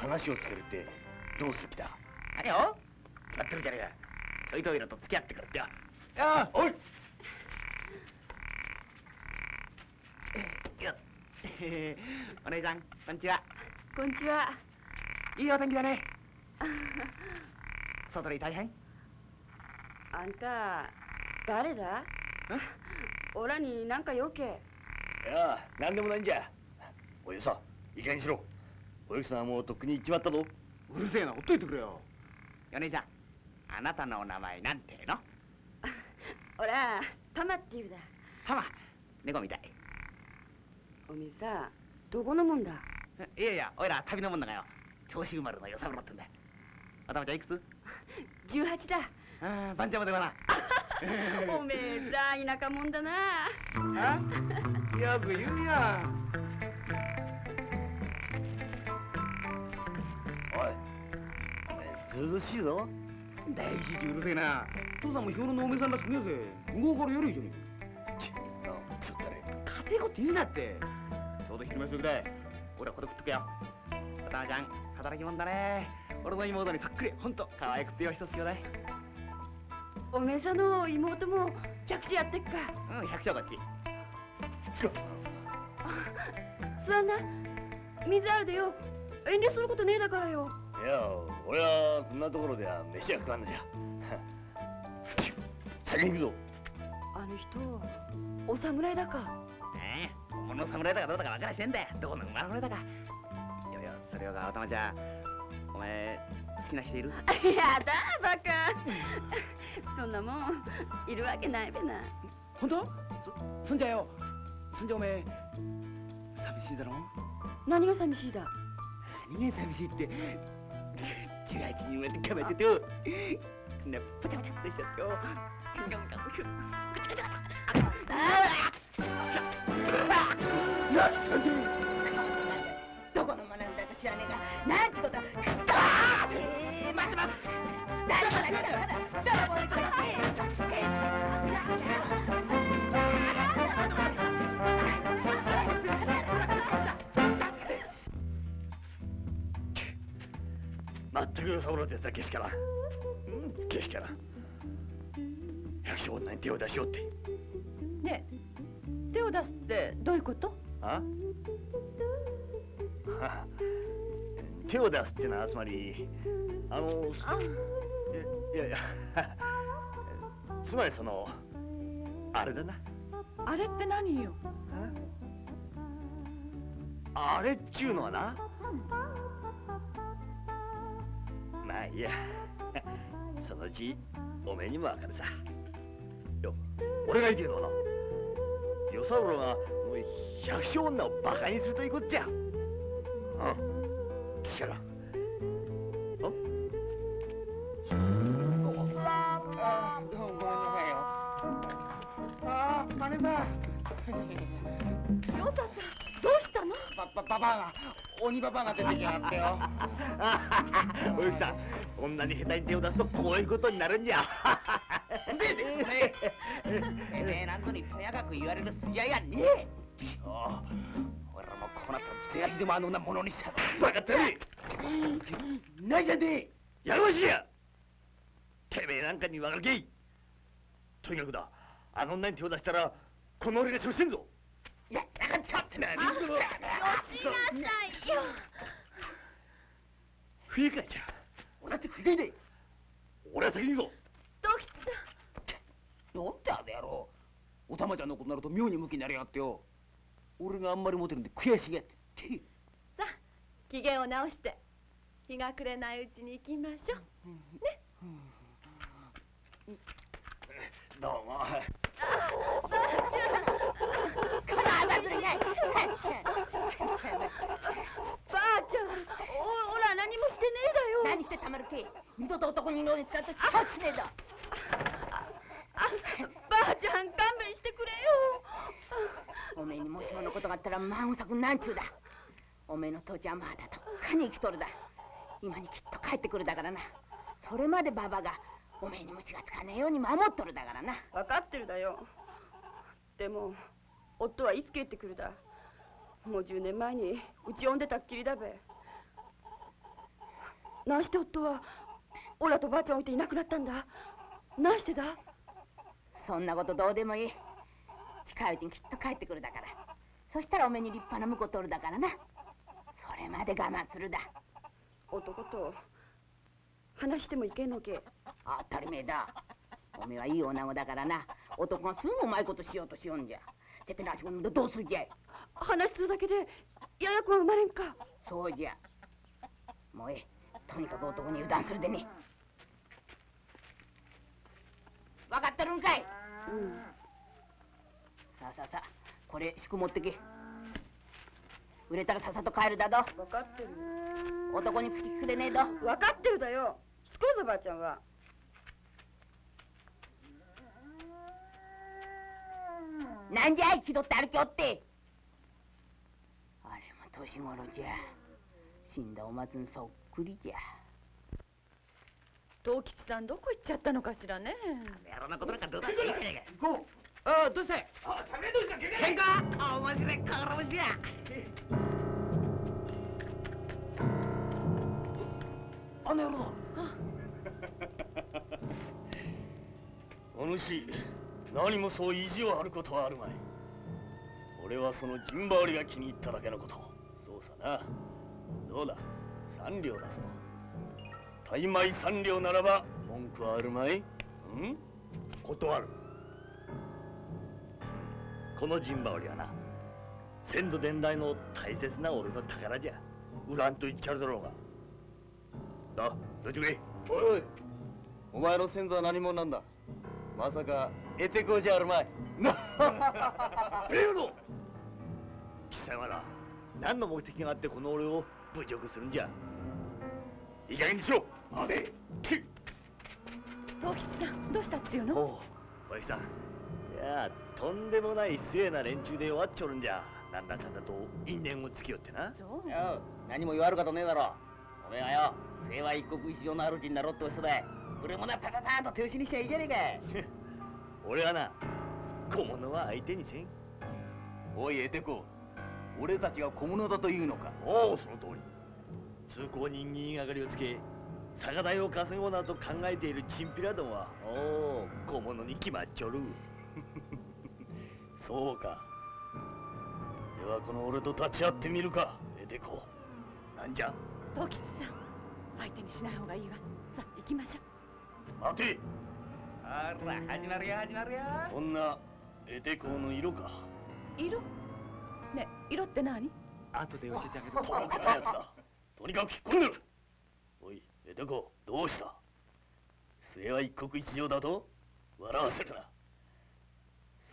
話をつけるってどうする気だ。何を決まってるじゃねえか。ちょいといろと付き合ってくるってよ。ああ、おいよっお姉ちゃん、こんにちは。こんにちは。いいお天気だね。外に大変。あんた、誰だ？おらになんかよけ。いや、なんでもないんじゃ。およさ、いい加減にしろ。おゆきさんはもうとっくに行っちまったぞ。うるせえな、ほっといてくれよ。米ちゃん、あなたのお名前なんての？おら、タマっていうだ。タマ、猫みたい。おめえさ、どこのもんだ？いやいや、おいら旅のもんだがよ。銚子生まれの与三郎ってんだ。お玉ちゃんいくつ？18だ。ああ、番ちゃんまではな。おめえさ、田舎もんだな。あ？よく言うよ。ずずしいぞ。大事じうるせえな。父さんも兵糧のおめさんらしくねえぜ。向こうからやるじゃねえ。ちっ、ちょっとね。家庭ごって言うなって。ちょうど昼飯時だい。俺はこれ食っとけよ。おたまちゃん、働きもんだね。俺の妹にそっくり、ほんと可愛くってよ一つよだい。おめさんの妹も百姓やってっか。うん、百姓こっち。座んな。水あるでよ。遠慮することねえだからよ。いや、俺はこんなところでは飯は食わんのじゃ。先に行くぞ。あの人、お侍だか。ええ、本物の侍だかどうだか分からしてんだよ。どこの馬の骨だか。いやいや、それよが、おたまちゃん、お前、好きな人いる？やだ、バカ。そんなもん、いるわけないべな。ほんと？そんじゃよ。そんじゃおめえ、寂しいだろ？何が寂しいだ？何が寂しいって。18人まで構えててよ。みんなパチャパチャっとしちゃってよ。どこのものなんだか知らねえが、なんちゅうことだ。待って待って。誰もないから。どうも行く。まったくサボろうってやつはけしからん、けしからん。百姓女に手を出しようって。ねえ、手を出すってどういうこと？ああ、手を出すってのはつまりいやいやつまりそのあれだな。あれって何よ？あれっちゅうのはな、まあいや、そのうちおめえにもわかるさ。よ、俺が言ってるのはな、与三郎がもう百姓女をバカにするというこっちゃ。うん、聞けろ。あ、ごめんなさいよ。ああ、マネさん。良太さん、どうしたの？バババが、鬼ババが出てきやがってよ。おゆきさん、こんなに下手に手を出すとこういうことになるんじゃ。でねえ、ねえなんぞにとやかく言われる筋合いやねえ。俺もこうなったら手足でもあの女ものにした。バカたれ。ないじゃねえ。やるましや。てめえなんかにわかるけい。とにかくだ、あの女に手を出したらこの俺が処理せんぞ。いや、なかちゃってな。よちなさいよ。不愉快じゃ。俺だって不愉快で。俺は先に行こう。ドキチさん。なんであの野郎。お玉ちゃんのことになると妙に向きになりやがってよ。俺があんまりモテるんで悔しいやって。さあ、機嫌を直して日が暮れないうちに行きましょう。ね。どうも。ああ、ばあちゃん。ばあちゃん、おら、何もしてねえだよ。何してたまるけ、二度と男に脳に使ってさっきねえだ。ばあちゃん、勘弁してくれよ。おめえにもしものことがあったら孫作なんちゅうだ。おめえの父ちゃんまだとっかに生きとるだ。今にきっと帰ってくるだからな。それまでババがおめえにも血がつかねえように守っとるだからな。分かってるだよ。でも夫はいつ帰ってくるだ。もう10年前にうち呼んでたっきりだべ。なんして夫はオラとばあちゃんを置いていなくなったんだ。なんしてだ。そんなことどうでもいい。近いうちにきっと帰ってくるだから。そしたらおめえに立派な婿取るだからな。それまで我慢するだ。男と話してもいけんのけ。当たり前だ。おめえはいい女子だからな。男がすぐうまいことしようとしようんじゃ。どうするじゃい。話するだけでややこは生まれんか。そうじゃ。もうええ、とにかく男に油断するでね。分かってるんかい。うん。さあ、これ宿持ってけ。売れたらさっさと帰るだど。分かってる。男に口利くでねえど。分かってるだよ。しつこいぞばあちゃんは。なんじゃい、気取って歩きおって。あれも年頃じゃ。死んだお松にそっくりじゃ。藤吉さん、どこ行っちゃったのかしらね。やろなことなんかどうだっていいじゃねえか。行こう。ああ、どうせああ、しゃべれどうしたっけね。変か面白い、からもしや。あの野郎だ。お主、何もそう意地を張ることはあるまい。俺はその順張りが気に入っただけのこと。そうさな。どうだ、三両だそう。大枚3両ならば文句はあるまい。うん、断る。この陣羽織はな、先祖伝来の大切な俺の宝じゃ。売らんと言っちゃうだろうが。どいてくれ。おい、お前の先祖は何者なんだ。まさかエテコじゃあるまい。貴様ら、何の目的があってこの俺を侮辱するんじゃ。いい加減にしろ。あれ、藤吉さん、どうしたっていうの。おう、おやきさん。いや、とんでもない末な連中で弱っちょるんじゃ。なんだかんだと因縁をつきよってな。そうよ。何も言わることねえだろ。おめえはよ、世話一国一城の主になろうってお人だい。俺もな、パパパーンと手押しにしちゃいいじゃねえか。俺はな、小物は相手にせん。おいエテコ、俺たちが小物だというのか。おお、その通り。通行人に言いがかりをつけ、酒代を稼ごうなどと考えているチンピラどもは、おお、小物に決まっちょる。そうか。ではこの俺と立ち会ってみるか、エテコ。なんじゃ。藤吉さん、相手にしない方がいいわ。さあ、行きましょう。待て。あら、始まるよ、始まるよ。こんなエテコの色か。色ね、色って何。後で教えてあげる。とろけたやつだ。とにかく引っ込んでる。おいエテコ、どうした。末は一国一城だと笑わせるな。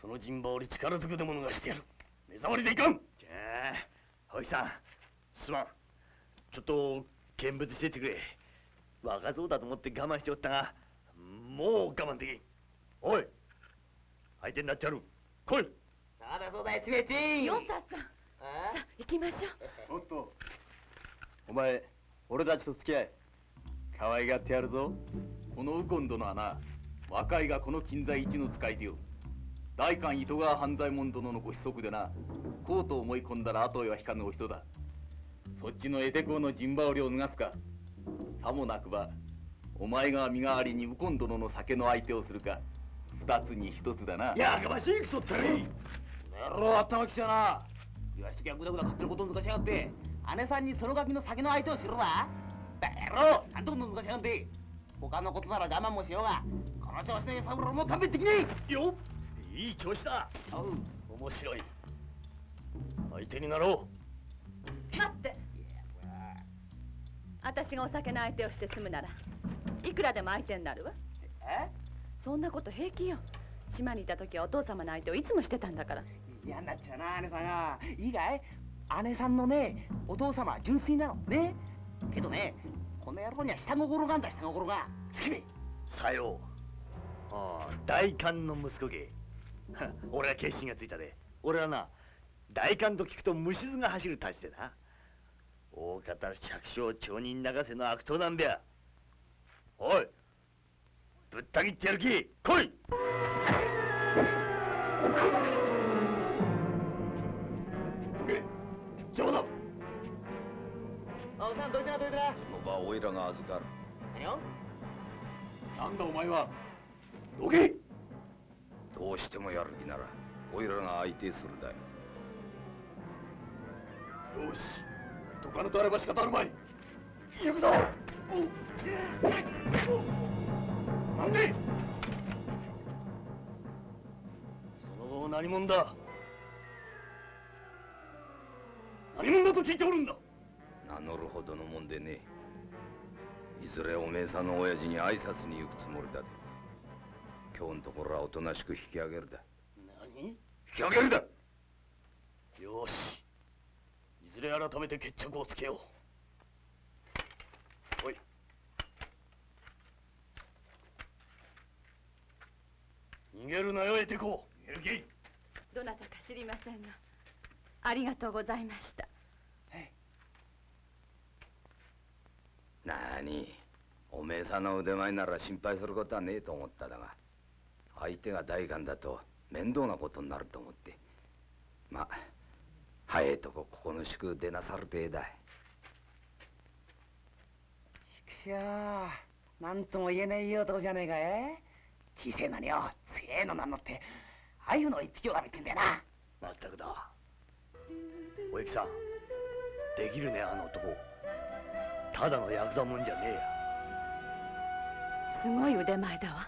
その陣羽織力づくでものがしてやる。目障りでいかん。じゃあおいさん、すまん。ちょっと見物してってくれ。若造だと思って我慢しておったが、もう我慢できん。おい、相手になっちゃる。来い。そうだそうだ、ちめちん。よささん。さあ、行きましょう。おっと、お前、俺たちと付き合え。可愛がってやるぞ。この右近殿はな、若いがこの近在一の使い手よ。代官糸川半左衛門殿のご子息でな、こうと思い込んだら後へは引かぬお人だ。そっちのエテ公の陣羽織を脱がすか。さもなくば、お前が身代わりに右近殿の酒の相手をするか、二つに一つだな。やかましいくそったり。この野郎頭きちゃな。言わしときゃぐだぐだ勝手なことを抜かしやがって、姉さんにそのガキの酒の相手をしろだ。だろう、なんてことを抜かしやがって。他のことなら我慢もしようが、この調子の揺さぶりも勘弁できねえ。よっ、いい調子だ。面白い。相手になろう。待って。私がお酒の相手をして済むなら、いくらでも相手になるわ。え？そんなこと平気よ。島にいた時はお父様の相手をいつもしてたんだから。嫌になっちゃうな、姉さんが。いいかい？姉さんのね、お父様は純粋なのね。けどね、この野郎には下心があんだ、下心が。好きめ。さよう。ああ、代官の息子芸。俺は決心がついたで。俺はな、代官と聞くと虫唾が走るたちでな。大方着床町人泣かせの悪党なんだよ。おい、ぶった切ってやる気、来い。邪魔だ。青さん、どいてなどいてな。その場はおいらが預かる。何を？なんだお前は。どけ。どうしてもやる気ならおいらが相手するだよ。よし、どかぬとあれば仕方あるまい。行くぞ。なんでその後何者だ。何者だと聞いておるんだ。名乗るほどのもんでねえ。いずれおめえさんの親父に挨拶に行くつもりだ。今日のところはおとなしく引き上げるだ。何？引き上げるだ。よし、いずれ改めて決着をつけよう。おい。逃げるなよ、エテコ。逃げる気。どなたか知りませんが、ありがとうございました。はい。なに、おめえさんの腕前なら心配することはねえと思っただが、相手が代官だと面倒なことになると思って。まあ、早いとこここの宿出なさるてえだ。しくしょう、なんとも言えないいい男じゃねえかえ。小せえのによ、強えのなんのって、ああいうの一匹を食べてんだよな。まったくだ。おゆきさん、できるね、あの男。ただのヤクザもんじゃねえや。すごい腕前だわ。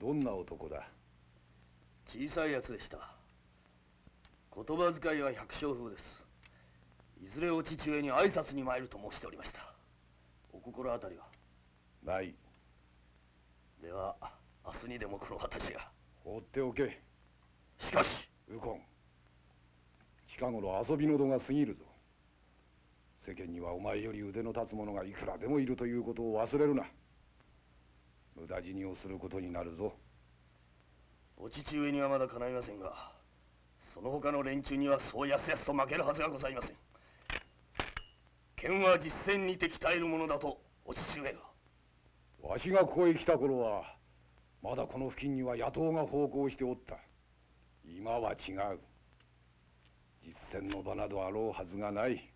どんな男だ。小さいやつでした。言葉遣いは百姓風です。いずれお父上に挨拶に参ると申しておりました。お心当たりは？ない。では、明日にでもこの私が。放っておけ。しかし、右近。近頃遊びの度が過ぎるぞ。世間にはお前より腕の立つ者がいくらでもいるということを忘れるな。無駄死にをすることになるぞ。お父上にはまだかないませんが、その他の連中にはそうやすやすと負けるはずがございません。剣は実戦にて鍛えるものだとお父上が。わしがここへ来た頃はまだこの付近には野党が奉公しておった。今は違う。実戦の場などあろうはずがない。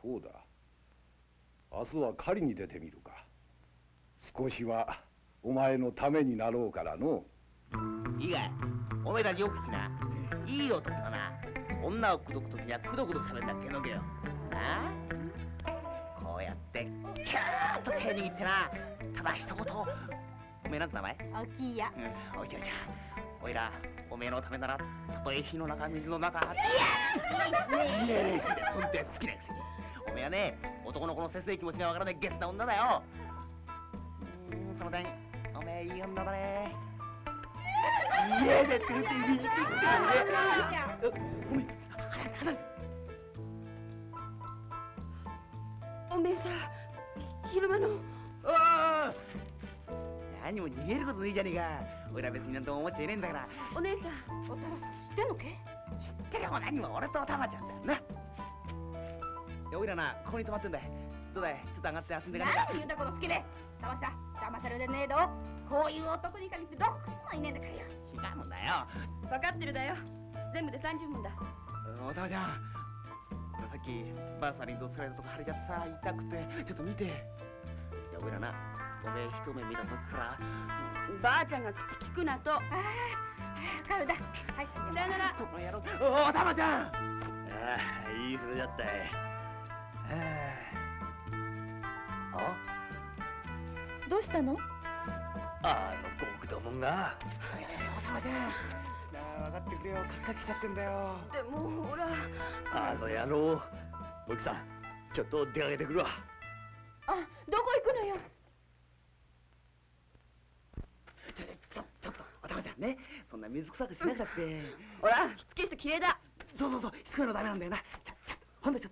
そうだ、明日は狩りに出てみるか。少しはお前のためになろうからの。いいが、おめえたちよく聞きな。いい男だな。女を口説くときにはくどくどしゃべるんだっけのけよ。なあ、こうやってキューッと手握ってな。ただ一言。おめえなんて名前？おきや。おきやちゃん。おいらおめえのためならたとえ火の中水の中。いや、いやいや、本当は好きなくせに。おめえはね、男の子の切ない気持ちがわからないゲスな女だよ。のでん、おめえいい女だね。家で連れていじってきたんで。おめえ、離れ。おめえさ、昼間の。ああ。何も逃げることねえじゃねえか。俺は別になんとも思っちゃいねえんだから。お姉さん、おたまさん知ってんのけ？知ってるよ、何も俺とおたまちゃんだよな。おいらな、ここに泊まってんだ。どうだい、ちょっと上がって遊んでかねえか。何言うんだこの好きで。騙した、騙されるねえど。こういう男に限ってどこにもいねえんだからよ。違うもんだよ。分かってるだよ。全部で30文だ。おたまちゃん、さっきばあさんにどつかれたとこ腫れちゃってさ、痛くて、ちょっと見て。いや、おいらな、おめえ一目見たときから。ばあちゃんが口聞くなと。ああ、カルだ。はい、さよなら。この野郎。おたまちゃん。ああ、いい風だったい。どうしたの？あの極道もんが。おたまちゃん、なあ、分かってくれよ、カッカキしちゃってんだよ。でもほら、あの野郎。おきさん、ちょっと出かけてくるわ。あ、どこ行くのよ。ちょっとおたまちゃんね、そんな水臭くしなくたって、ほら、しつけしてきれいだ。そう、しつこいのダメなんだよな。ちょっとね。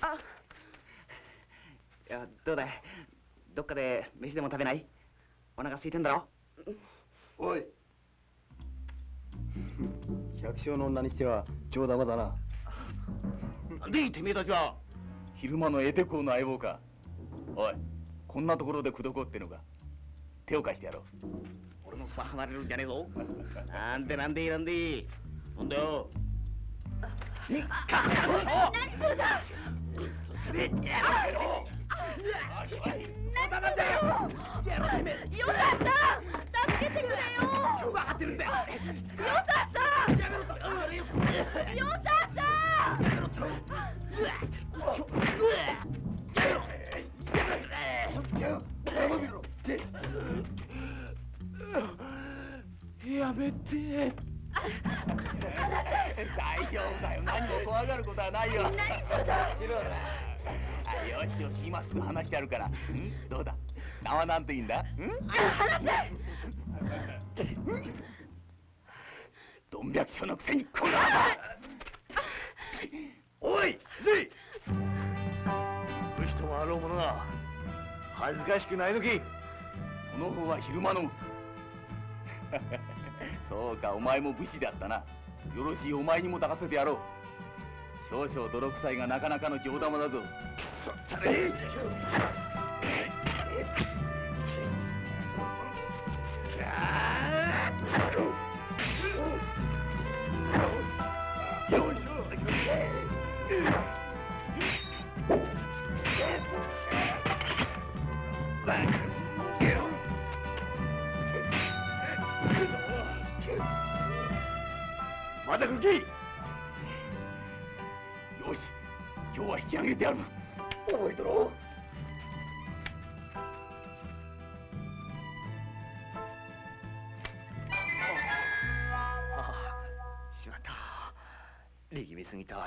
あ、いや、どうだい、どっかで飯でも食べない？お腹空いてんだろ。おい百姓の女にしては上玉だな。なんでいてめえたちは。昼間のエテコの相棒か。おい、こんなところで口説こうってのか。手を貸してやろう。俺のそば離れるんじゃねえぞ。なんでなんだよ。やめて。大丈夫だよ、何も怖がることはないよ。よし、今すぐ話してやるから。どうだ、名はなんていいんだ？どん百姓のくせにこの。おい、ずい。武士ともあろうものが恥ずかしくないのき。その方は昼間の。そうか、お前も武士だったな。よろしい、お前にも抱かせてやろう。少々泥臭いがなかなかの上玉だぞ。また来る気。よし、今日は引き上げてやる。覚えとろ。ああ、しまった、力みすぎたい。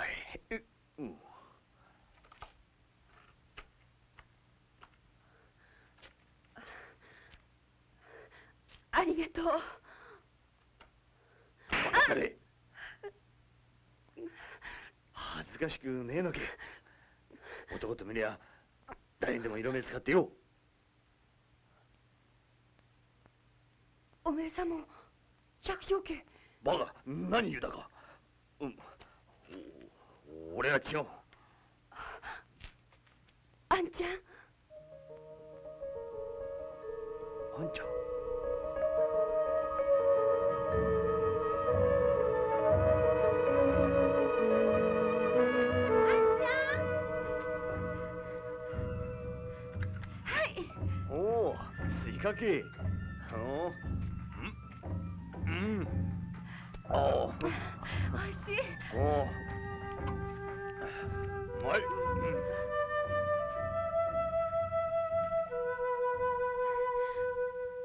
ありがとう。お疲れ。恥ずかしくねえのけ。男と見りゃ誰にでも色目使ってよ。おめえさんも百姓家。バカ、何言うだか。俺は違う。あんちゃんかけ。おいしい。うまい。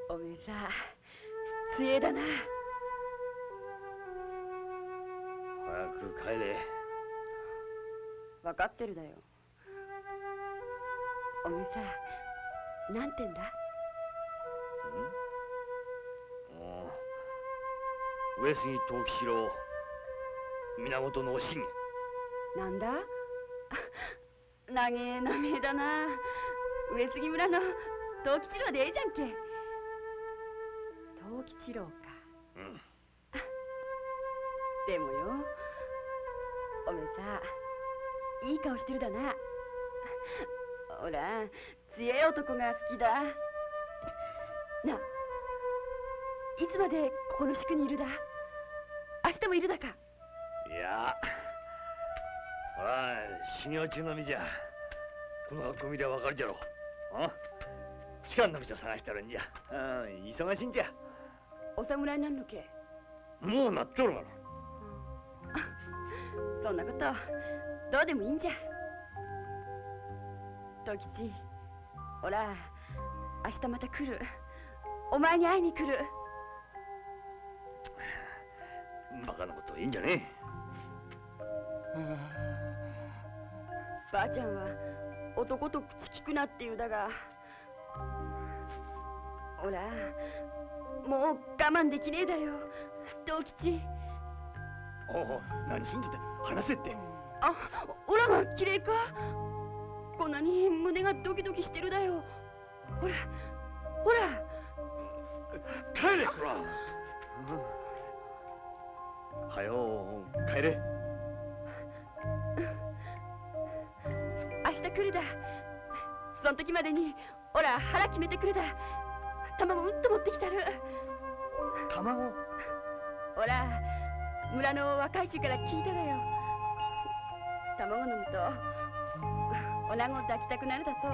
おめえさ、杖だな。早く帰れ。分かってるだよ。おめえさ、なんてんだ。上杉藤吉郎、源のおしげ。なんだ、長え名前だな。上杉村の藤吉郎でええじゃんけ。藤吉郎か。うん。でもよ、おめえさ、いい顔してるだな。ほら、強え男が好きだな。いつまでここの宿にいるだ？明日もいるだか？いや、ほら修行中の身じゃ。この箱見りゃわかるじゃろ。仕官の道を探してるんじゃ。忙しいんじゃ。お侍なんのけ？もうなっちょるがな。そんなことどうでもいいんじゃ。藤吉、ほら明日また来る。お前に会いに来る。バカなこと言うんじゃねえ。ばあちゃんは男と口聞くなって言うだが、ほらもう我慢できねえだよ、藤吉。おお、何すんじゃって、話せって。あ、おらがきれいか。こんなに胸がドキドキしてるだよ。ほらほら、帰れ。ほら、はよう帰れ。明日来るだ。その時までにおら腹決めてくるだ。卵うんと持ってきたる。卵？おら村の若い衆から聞いたわよ。卵飲むと女子を抱きたくなるだそう。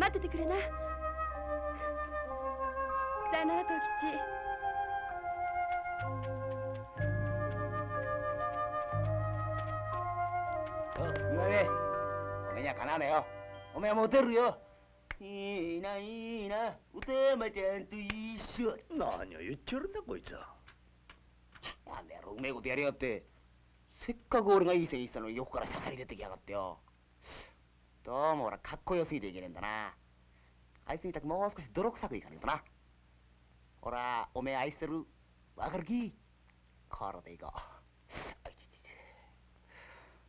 待っててくれな。さよなら藤吉。おめえにはかなわねえよ。おめえはモテるよ。いいな、いいな、おたまちゃんと一緒。何を言っちゃるんだこいつは。なんだよ、うめえことやりやがって。せっかく俺がいい線したのに横から刺さり出てきやがってよ。どうも俺はかっこよすぎていけねえんだな。あいつみたくもう少し泥臭くいかねえとな。俺はおめえ愛してる、わかるき。これでいこう。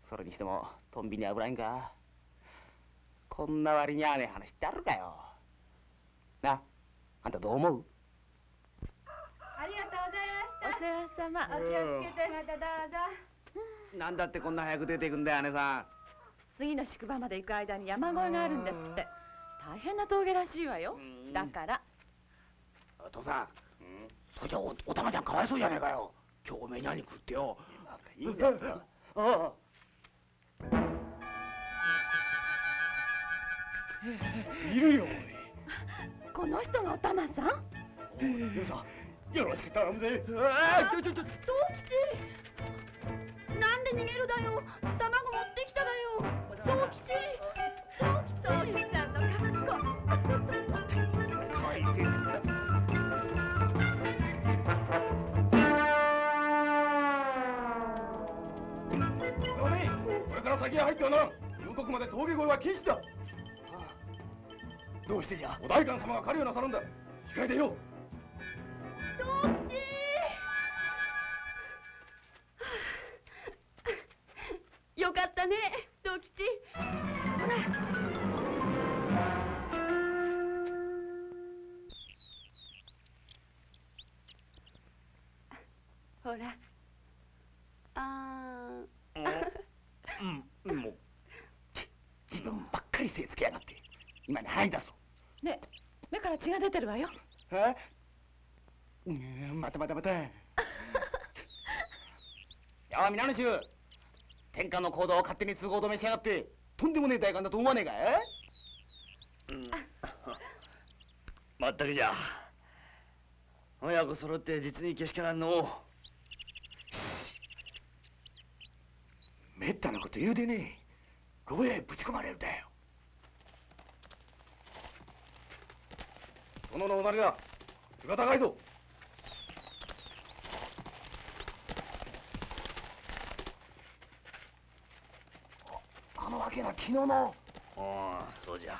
それにしてもトンビに危ないんか。こんな割に合わねえ話ってあるかよ。な、あんたどう思う？ありがとうございました。お世話様。お気をつけて。またどうぞ。なんだってこんな早く出ていくんだよ、姉さん。次の宿場まで行く間に山越えがあるんですって。大変な峠らしいわよ。だからお父さん、それじゃおたまちゃんかわいそうじゃねえかよ。今日おめえに何食ってよ。いいんだよ。ああ、いるよ。この人がお玉さん。よろしく頼むぜ。藤吉、なんで逃げるだよ。卵持ってきただよ。藤吉、藤吉さんの格好。かわいいぜ。これから先へ入ってはならん。夕刻まで峠越えは禁止だ。どうしてじゃ。お代官様が狩りをなさるんだ。控えてよ。どうしてー。よかったね、藤吉。ほら。ほら。ああ。もう。自分ばっかりせいつけやがって。今に入んだぞ。ねえ、目から血が出てるわよ。ええ、またまたまた。やあ、皆の衆、天下の行動を勝手に通行止めしやがって、とんでもねえ大官だと思わねえかえ。まったくじゃ。親子揃って実にけしからんのう。めったなこと言うでねえ。牢屋へぶち込まれるだよ。殿のおなりだ。図が高いぞ。あのわけが昨日の。そうじゃ。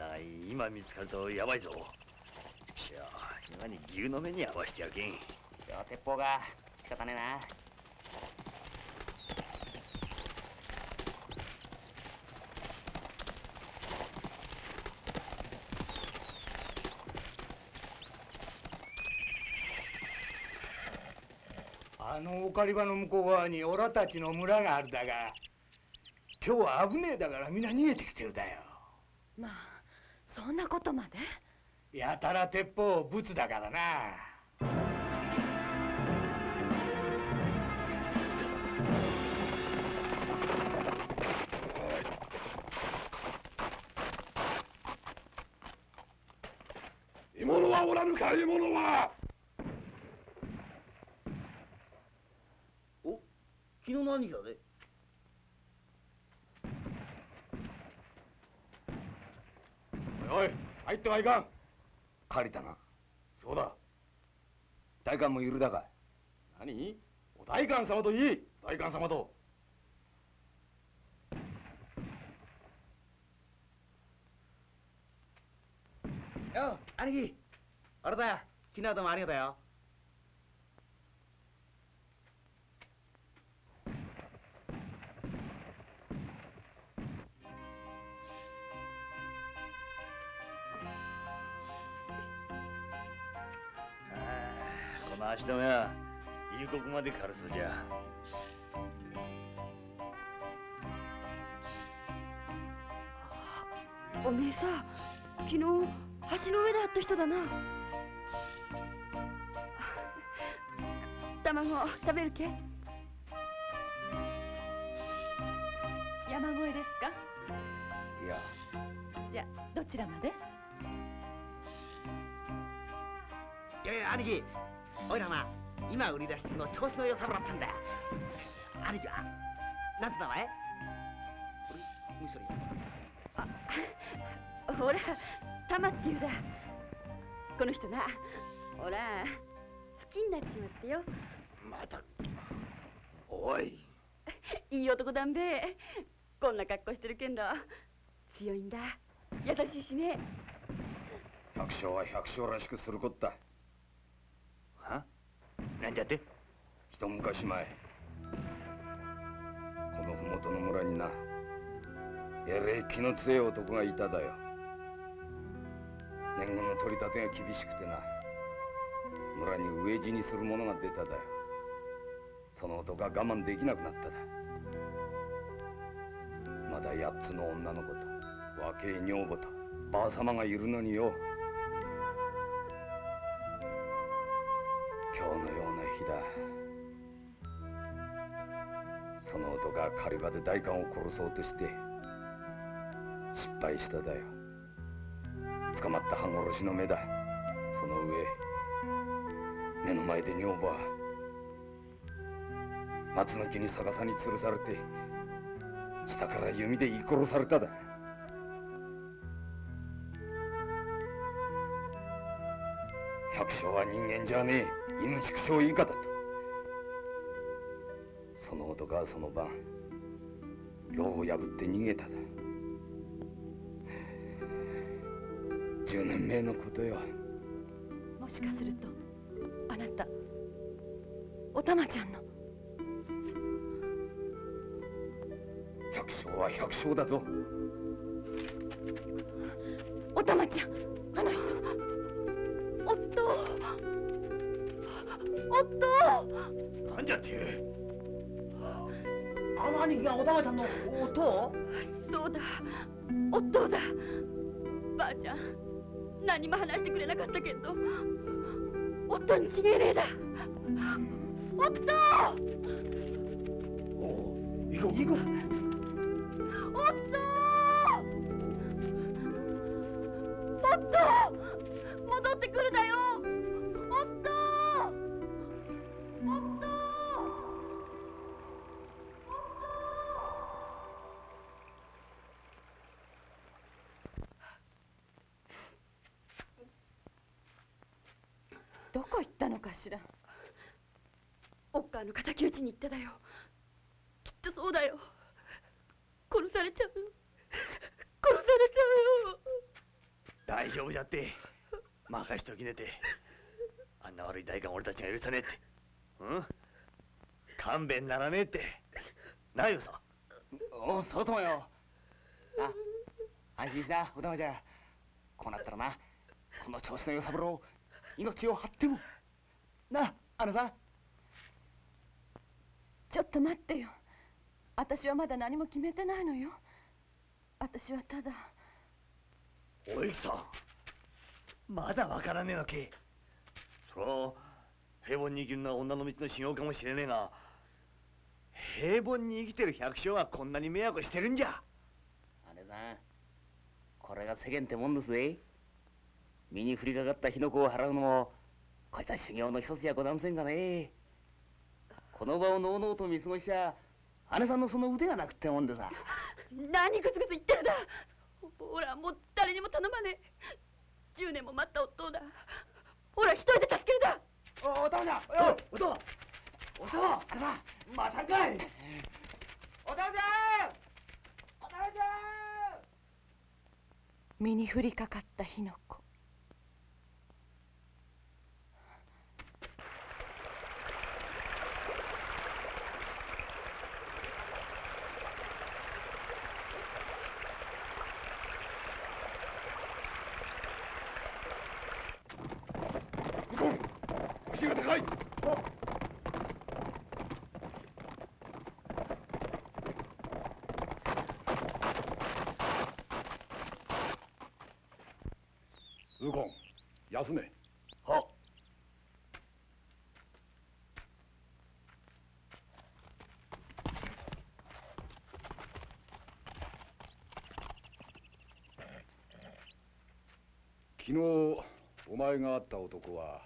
だが今見つかるとやばいぞ。いや、今に牛の目に合わせてやけん。いや、鉄砲が仕方ねえな。あのお狩り場の向こう側にオラたちの村があるだが、今日は危ねえだからみんな逃げてきてるだよ。まあ、そんなことまで。やたら鉄砲ぶつだからな。獲物はおらぬか、獲物は。昨日何やね。おいおい、入ってはいかん。借りたな。そうだ。代官もいるだが。何？お代官様といい。代官様と。よう、兄貴。俺だよ。昨日どうもありがとうよ。足止めは夕刻までかかるそうじゃ。おめえさ、昨日橋の上で会った人だな。卵食べるけ？山越えですか？いや。じゃあどちらまで？いやいや、兄貴。おいらな、今売り出しの調子の良さぶらったんだ。兄貴はなんて名前？あ、俺タマっていうだ。この人な、俺好きになっちまってよ。また、おい。いい男だんべ。こんな格好してるけんど、強いんだ。優しいしね。百姓は百姓らしくすることだ。なんじゃって？一昔前、この麓の村にな、えれえ気の強い男がいただよ。年貢の取り立てが厳しくてな、村に飢え死にする者が出ただよ。その男が我慢できなくなっただ。まだ八つの女の子と若い女房とばあ様がいるのによ。その男が狩り場で代官を殺そうとして失敗しただよ。捕まった半殺しの目だ。その上、目の前で女房は松の木に逆さに吊るされて、下から弓で射殺されただ。百姓は人間じゃねえ、犬畜生以下だと。その男はその晩、牢を破って逃げただ。10年前のことよ。もしかするとあなた、お玉ちゃんの。百姓は百姓だぞ。お玉ちゃん、あの人。夫！なんじゃって。あの兄貴がお玉ちゃんの夫？そうだ、夫だ。ばあちゃん、何も話してくれなかったけど、夫に違えねえだ。夫！おお、行こう行こう。どこ行ったのかしら。おっかあの敵討ちに行っただよ。きっとそうだよ。殺されちゃうよ。殺されちゃうよ。大丈夫じゃって任しときねて、あんな悪い代官俺たちが許さねえって、うん、勘弁ならねえってなよさ。おう、そうともよ。あ、安心しなお玉ちゃん。こうなったらな、この調子の与三郎、命を張ってもな、あのさ。ちょっと待ってよ、私はまだ何も決めてないのよ。私はただ。おいさん、まだわからねえわけ。それは平凡に生きるのは女の道の修行かもしれねえが、平凡に生きてる百姓がこんなに迷惑してるんじゃ。姉さん、これが世間ってもんですぜ。身に降りかかった火の粉を払うのも、こいつは修行の一つやござんせんがね。この場をのうのうと見過ごしちゃ、姉さんのその腕がなくってもんでさ。何グツグツ言ってるだ。俺はもう誰にも頼まねえ。10年も待った夫だ。俺は一人で助けるだ。お玉ちゃん、お玉、お玉、姉さん、またかい。お玉ちゃん、お玉ちゃん。身に降りかかった火の粉。休め。は。昨日お前が会った男は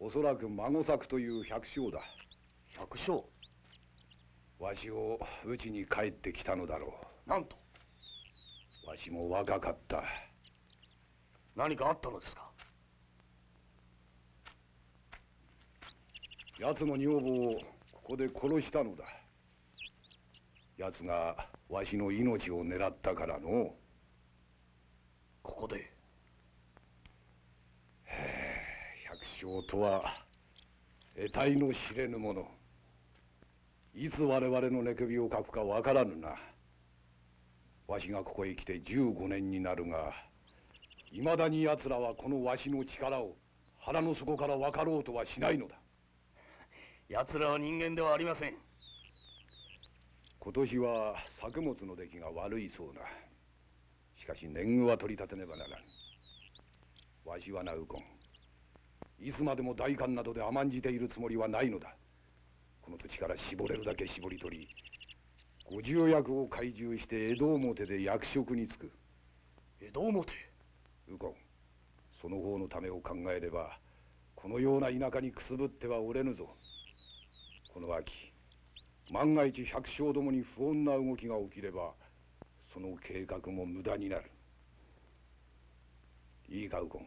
おそらく孫作という百姓だ。百姓？わしをうちに帰ってきたのだろう。なんと。わしも若かった。何かあったのですか？奴の女房をここで殺したのだ。奴がわしの命を狙ったからの。ここで。百姓とは得体の知れぬもの。いつ我々の寝首をかくかわからぬな。わしがここへ来て15年になるが、いまだに奴らはこのわしの力を腹の底から分かろうとはしないのだ。奴らは人間ではありません。今年は作物の出来が悪いそうだ。しかし年貢は取り立てねばならん。わしはな、右近、いつまでも代官などで甘んじているつもりはないのだ。この土地から絞れるだけ絞り取り、ご重役を懐柔して江戸表で役職に就く。江戸表？右近、その方のためを考えれば、このような田舎にくすぶってはおれぬぞ。この秋、万が一百姓どもに不穏な動きが起きれば、その計画も無駄になる。いいか右近、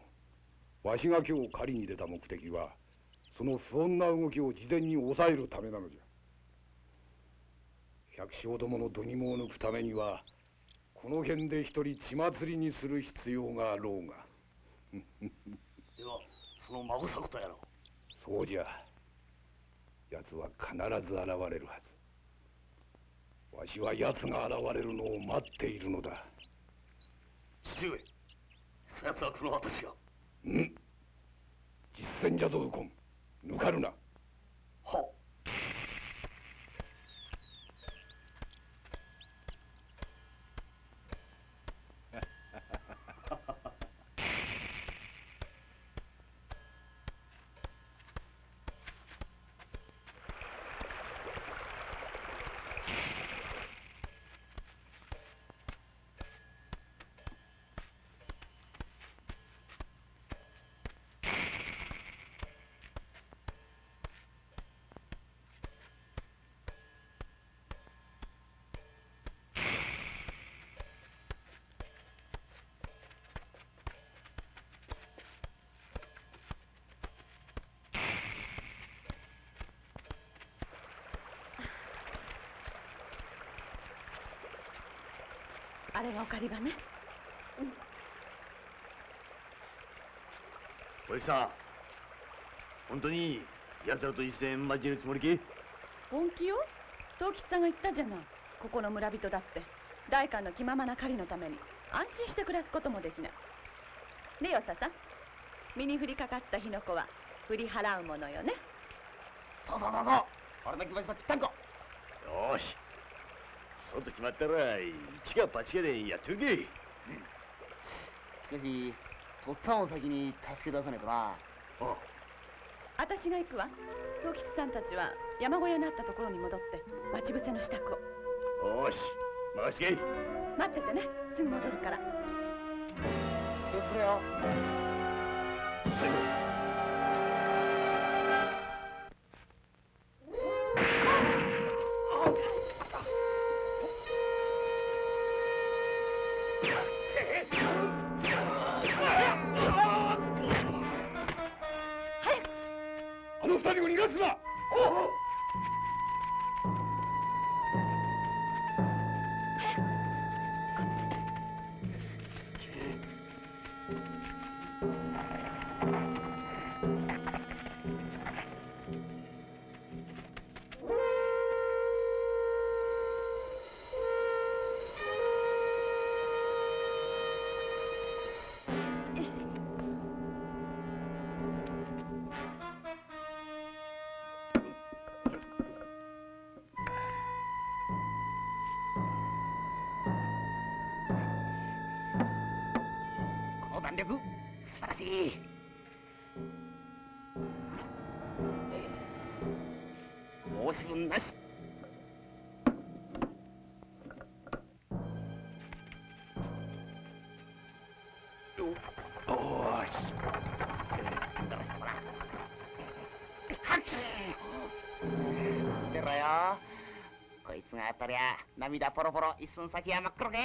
わしが今日狩りに出た目的は、その不穏な動きを事前に抑えるためなのじゃ。百姓どもの度肝を抜くためには、この辺で一人血祭りにする必要があろうが。では、その孫作とやらを。そうじゃ。奴は必ず現れるはず。わしは奴が現れるのを待っているのだ。父上、そやつはこの私が。うん。実戦じゃぞ右近。ぬかるな。はっ。あれがお借り場ね。うん。おゆきさん、本当に奴らと一戦交えるつもりけ？本気よ。藤吉さんが言ったじゃない。ここの村人だって代官の気ままな狩りのために安心して暮らすこともできない。でよ、ささん、身に降りかかった火の粉は振り払うものよね。そうそうそうそう、俺の気持ちとぴったんこ。よし、そうと決まったら一か八かでやっておけ。うん、しかしとっさんを先に助け出さねえとな。うん、私が行くわ。藤吉さんたちは山小屋になったところに戻って待ち伏せの支度を。よし、任せて。待っててね、すぐ戻るから。気をつけろよ。最後。申し分なし。おーし、どうしたもらカッキー見てろよ。こいつが当たりゃ涙ポロポロ、一寸先は真っ黒け。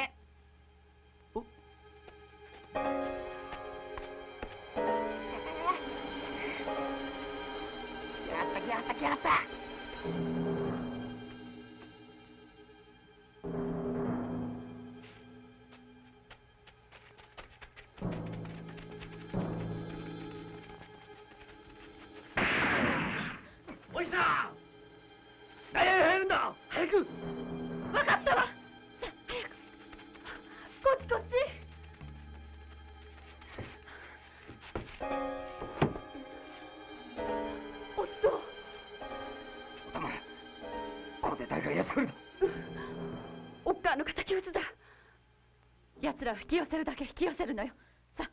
奴らを引き寄せるだけ引き寄せるのよ。さあ、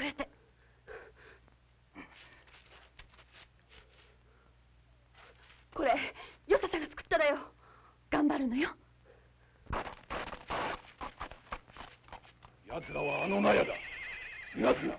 隠れて。これよささが作っただよ。頑張るのよ。奴らはあの納屋だ。逃がすな。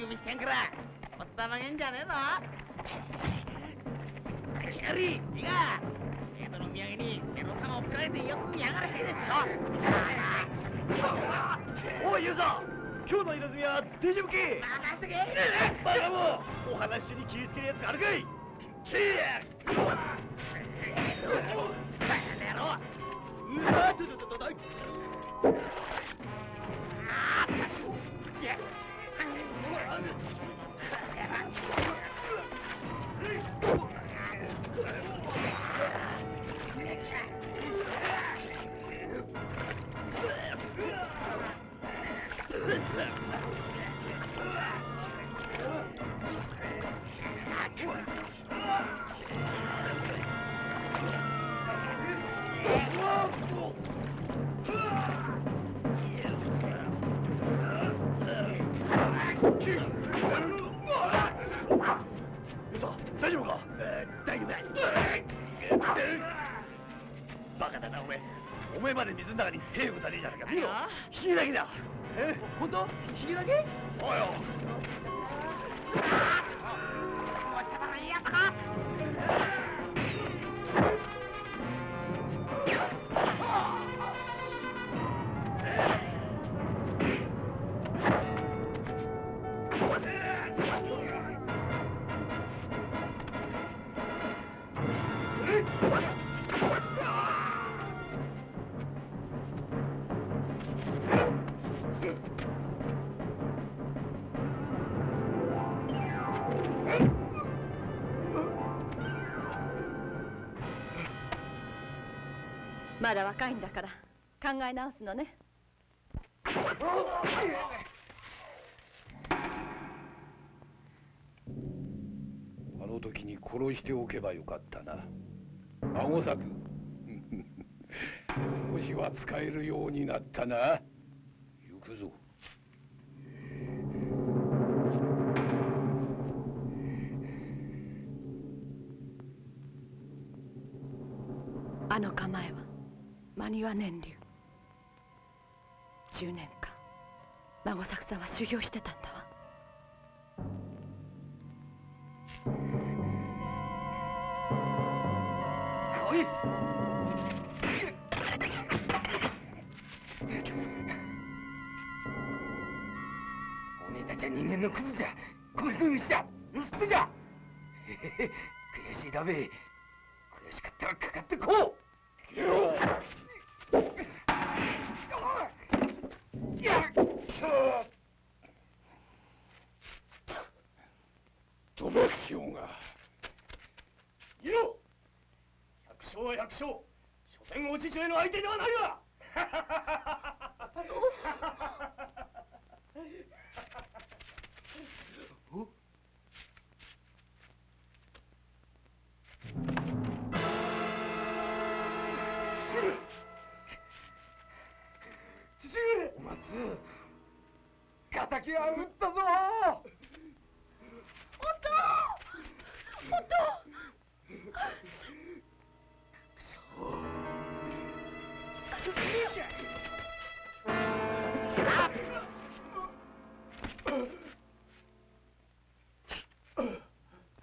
지금 탱크라 어따방엔 자네나 그리 니가 내도는 미양이니 내로 삼아 오프라이드 역 미양을 해냈어 오 유서 今日の稲積は大丈夫け任せとけバカもお話に気ぃつけるやつがあるかいキーやひげだけだ。え、本当？ひげだけ？おいよ。まだ若いんだから考え直すのね。あの時に殺しておけばよかったな。孫作少しは使えるようになったな。行くぞ。あの構えは真庭年流10年間孫作さんは修行してたんだわ。おいおめえたちは人間のクズだ、米の道だ、盗人だ。へへへ、悔しいだべ。悔しかったらかかってこうよ。賭博商がいろ百姓は百姓、所詮お父上の相手ではないわ。お松、敵は撃ったぞ。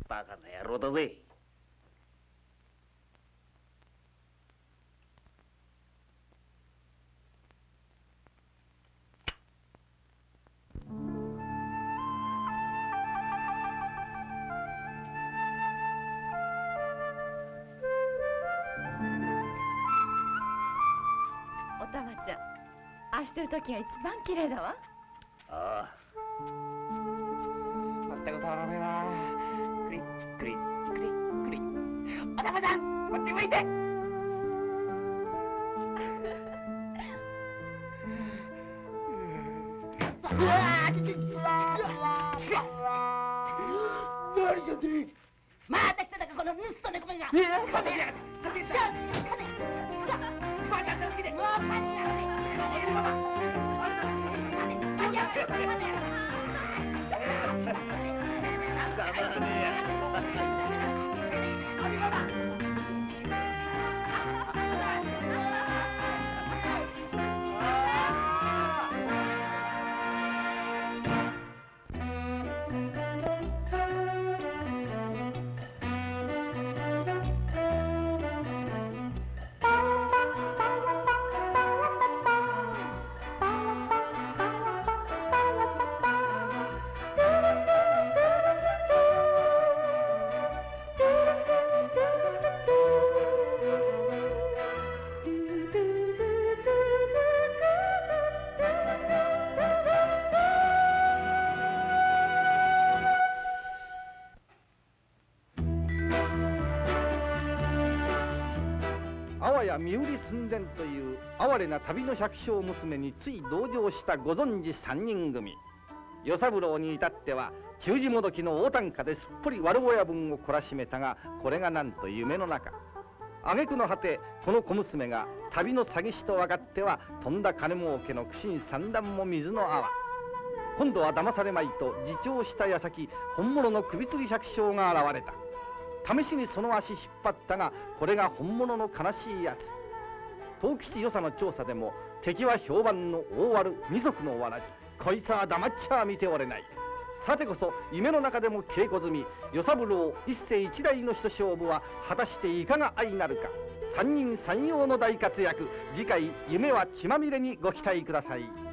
バカな野郎だぜ。してる時が一番綺麗だわ。ああ、全くたまらねえな。クリックリックリックリッ。お玉さん、こっち向いて。うわあ、きききわあ。何じゃって。また来ただかこのヌスと猫めが。いや、勝てなかった。勝てた。勝て。バカだけで。うわ、バカ。が身売り寸前という哀れな旅の百姓娘につい同情したご存知三人組。与三郎に至っては中字もどきの大啖下ですっぽり悪親分を懲らしめたが、これがなんと夢の中。挙句の果てこの小娘が旅の詐欺師と分かってはとんだ金儲けの苦心三段も水の泡。今度は騙されまいと自重した矢先、本物の首吊り百姓が現れた。試しにその足引っ張ったが、これが本物の悲しいやつ。東吉与謝の調査でも敵は評判の大悪未属のわらじ。こいつは黙っちゃ見ておれない。さてこそ夢の中でも稽古済み与三郎一世一代の一勝負は果たしていかが相なるか。三人三様の大活躍、次回夢は血まみれにご期待ください。